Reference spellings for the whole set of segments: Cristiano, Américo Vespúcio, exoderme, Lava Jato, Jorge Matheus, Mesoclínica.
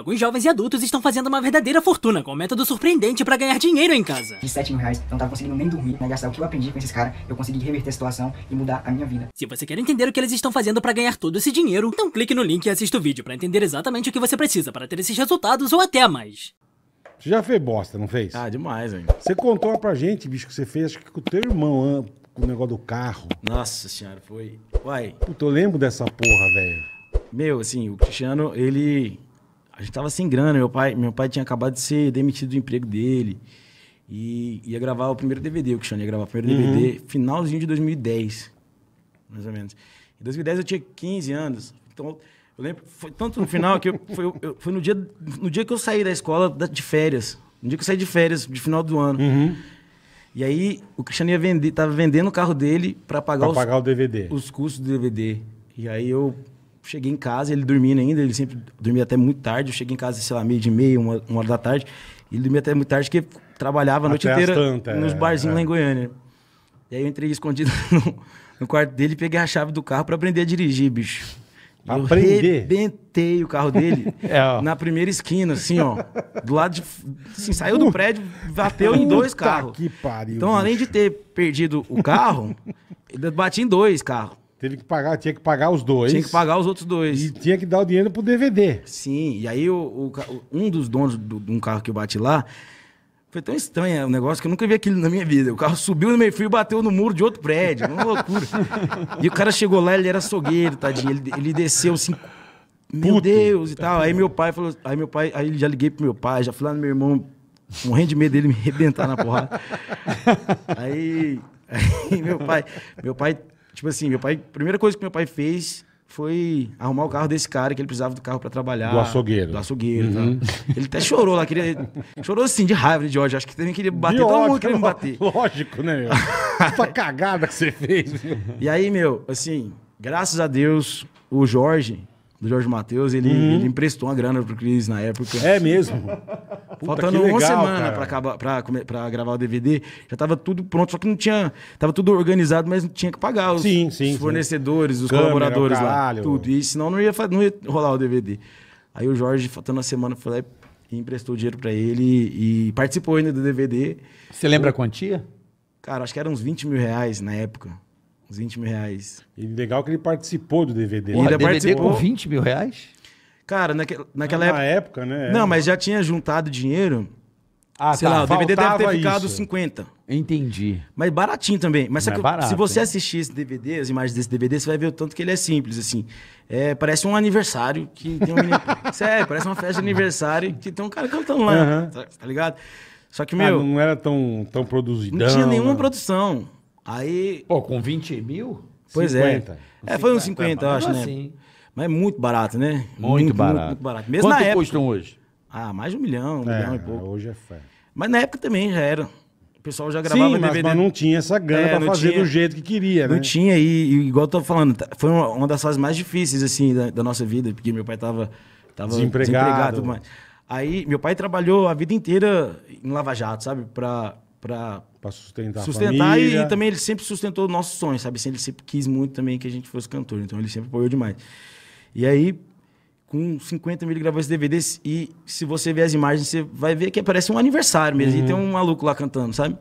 alguns jovens e adultos estão fazendo uma verdadeira fortuna com um método surpreendente para ganhar dinheiro em casa. De 7 mil reais, eu não tava conseguindo nem dormir, né? Gastar o que eu aprendi com esses caras, eu consegui reverter a situação e mudar a minha vida. Se você quer entender o que eles estão fazendo para ganhar todo esse dinheiro, então clique no link e assista o vídeo para entender exatamente o que você precisa para ter esses resultados ou até mais. Você já fez bosta, não fez? Ah, demais, hein? Você contou pra gente, bicho, que você fez, acho que com o teu irmão, hein? Com o negócio do carro. Nossa senhora, foi... Uai. Puta, eu lembro dessa porra, velho. Meu, assim, o Cristiano, ele... A gente tava sem grana, meu pai tinha acabado de ser demitido do emprego dele. E ia gravar o primeiro DVD, o Cristiano ia gravar o primeiro DVD, finalzinho de 2010, mais ou menos. Em 2010 eu tinha 15 anos, então... Eu lembro, foi tanto no final que foi no dia que eu saí da escola de férias. No dia que eu saí de férias, de final do ano. E aí, o Cristiano ia vender, tava vendendo o carro dele para pagar o DVD. Os custos do DVD. E aí eu cheguei em casa, ele dormindo ainda, ele sempre dormia até muito tarde. Eu cheguei em casa, sei lá, meia de meia, uma hora da tarde. Ele dormia até muito tarde, porque trabalhava a noite inteira nos barzinhos lá em Goiânia. E aí eu entrei escondido no quarto dele e peguei a chave do carro para aprender a dirigir, bicho. Eu arrebentei o carro dele na primeira esquina, assim, ó. Do lado de... Assim, saiu do prédio, bateu em dois carros. Que pariu, então, além de ter perdido o carro, eu bati em dois carros. Teve que pagar, tinha que pagar os dois. Tinha que pagar os outros dois. E tinha que dar o dinheiro pro DVD. Sim, e aí um dos donos de um carro que eu bati lá... Foi tão estranho o negócio que eu nunca vi aquilo na minha vida. O carro subiu no meio-fio e bateu no muro de outro prédio. Uma loucura. E o cara chegou lá, ele era açougueiro, tadinho. Ele desceu assim, meu Puto. Deus e tal. Aí meu pai falou... Aí já liguei pro meu pai, já fui lá no meu irmão, morrendo de medo dele me arrebentar na porrada. Aí meu pai... Tipo assim, a primeira coisa que meu pai fez... foi arrumar o carro desse cara, que ele precisava do carro pra trabalhar. Do açougueiro. Do açougueiro, tá? Ele até chorou lá, chorou assim, de raiva, de ódio. Acho que também queria bater, todo mundo queria me bater. Lógico, né, meu? Essa cagada que você fez. E aí, meu, assim, graças a Deus, o Jorge, do Jorge Matheus, ele emprestou uma grana pro Cris na época. É mesmo? Puta, faltando uma semana pra gravar o DVD, já tava tudo pronto, só que não tinha... Tava tudo organizado, mas não tinha que pagar os, os fornecedores, os colaboradores lá, tudo. E senão não ia rolar o DVD. Aí o Jorge, faltando uma semana, foi lá e emprestou dinheiro pra ele e participou ainda do DVD. Você lembra a quantia? Cara, acho que eram uns 20 mil reais na época. Uns 20 mil reais. E legal que ele participou do DVD. Ele participou com 20 mil reais? Cara, naquela época... Na época, né? Não, mas já tinha juntado dinheiro. Ah, sei lá, o DVD deve ter ficado 50. Entendi. Mas baratinho também. Mas é barato, se você assistir esse DVD, as imagens desse DVD, você vai ver o tanto que ele é simples, assim. É, parece um aniversário que tem um... Sério, parece uma festa de aniversário que tem um cara cantando lá, tá ligado? Só que, meu... Ah, não era tão produzidão. Não tinha nenhuma produção. Aí... Pô, com 20 mil? Pois 50. É. É, foi uns 50, eu acho, né? Assim. Mas é muito barato, né? Muito barato. Muito barato. Mesmo Quanto custam hoje? Ah, mais de um milhão e pouco. Hoje é fé. Mas na época também já era. O pessoal já gravava DVD. Mas não tinha essa grana pra fazer do jeito que queria, né? Não tinha, e igual eu tô falando, foi uma das fases mais difíceis, assim, da nossa vida, porque meu pai tava desempregado e tudo mais. Aí, meu pai trabalhou a vida inteira em Lava Jato, sabe? Pra sustentar a família. E também ele sempre sustentou os nossos sonhos, sabe? Ele sempre quis muito também que a gente fosse cantor, então ele sempre apoiou demais. E aí, com 50 mil, ele gravou esse DVD. E se você ver as imagens, você vai ver que parece um aniversário mesmo. E tem um maluco lá cantando, sabe?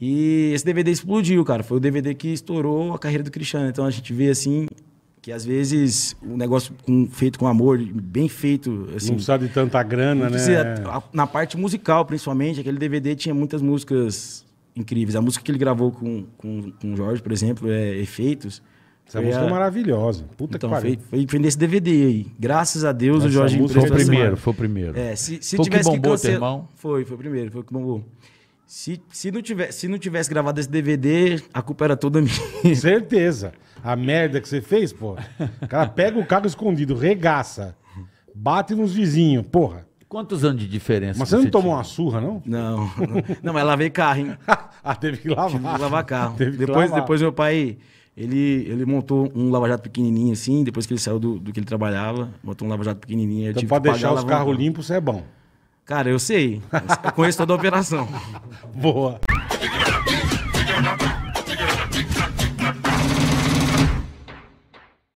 E esse DVD explodiu, cara. Foi o DVD que estourou a carreira do Cristiano. Então a gente vê, assim, que às vezes o negócio feito com amor, bem feito, assim... Não precisa de tanta grana, né? Na parte musical, principalmente, aquele DVD tinha muitas músicas incríveis. A música que ele gravou com o Jorge, por exemplo, é Efeitos. Essa música é maravilhosa. Puta que pariu. Foi nesse DVD aí. Graças a Deus o Jorge emprestou. Foi o primeiro. É, se foi tivesse que bombou, teu irmão? Foi o primeiro, foi o que bombou. Se não tivesse gravado esse DVD, a culpa era toda minha. Certeza. A merda que você fez, pô. O cara pega o carro escondido, regaça, bate nos vizinhos, porra. Quantos anos de diferença? Mas você não tomou uma surra, não? Não, mas lavei carro, hein? Ah, teve que lavar. Tive que lavar carro. Depois meu pai... Ele montou um lava-jato pequenininho assim, depois que ele saiu do que ele trabalhava, montou um lava-jato pequenininho. Então pra deixar os carros limpos, você é bom. Cara, eu sei. Eu conheço toda a operação. Boa.